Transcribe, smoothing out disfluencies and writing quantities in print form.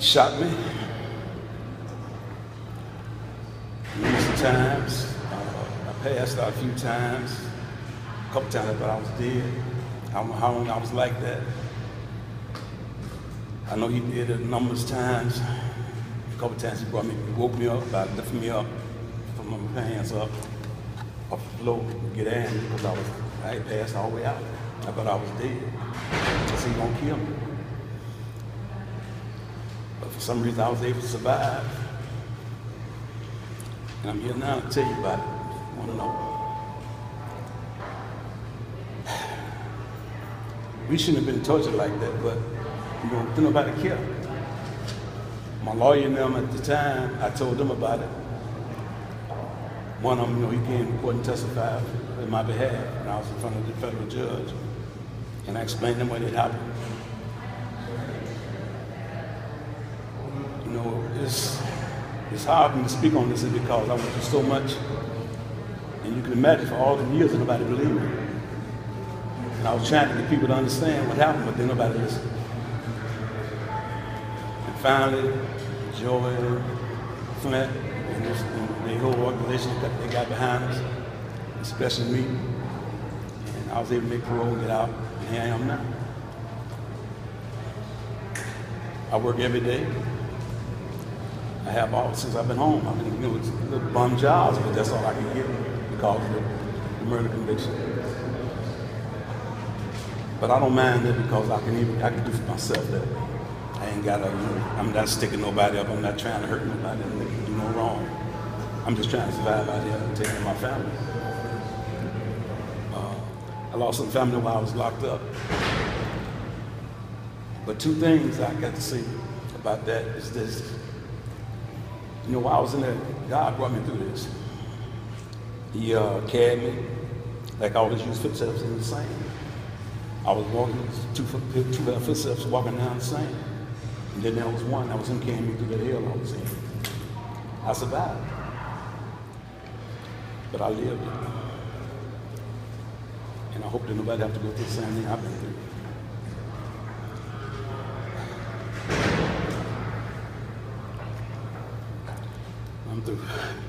shot me numerous times. I passed out a few times, a couple times, but I was dead. I don't know how long I was like that. I know he did it numerous times. A couple times he brought me, he woke me up by lifting me up from my pants up off the floor to get at me because I had passed all the way out. I thought I was dead. I said, he gonna kill me. But for some reason I was able to survive. And I'm here now to tell you about it. I wanna know. We shouldn't have been tortured like that, but you know, didn't nobody care. My lawyer and them at the time, I told them about it. One of them, you know, he came to court and testified on my behalf, and I was in front of the federal judge, and I explained to them what had happened. You know, it's hard for me to speak on this because I went through so much, and you can imagine for all the years nobody believed me. And I was trying to get people to understand what happened, but then nobody listened. Finally, Joel, Flint, and the whole organization that they got behind us, especially me, and I was able to make parole and get out, and here I am now. I work every day. I have all, since I've been home, I've been, you know, it's little bum jobs, but that's all I can get because of the murder conviction. But I don't mind that because I can do for myself that. I ain't got to, I'm not sticking nobody up. I'm not trying to hurt nobody and do no wrong. I'm just trying to survive out here and take care of my family. I lost some family while I was locked up. But two things I got to say about that is this. You know, while I was in there, God brought me through this. He carried me, like I always use footsteps in the sand. I was walking, two footsteps walking down the sand. And then there was one, that was him carrying me through that hell I was in. I survived. But I lived it. And I hope that nobody have to go through the same thing I've been through. I'm through.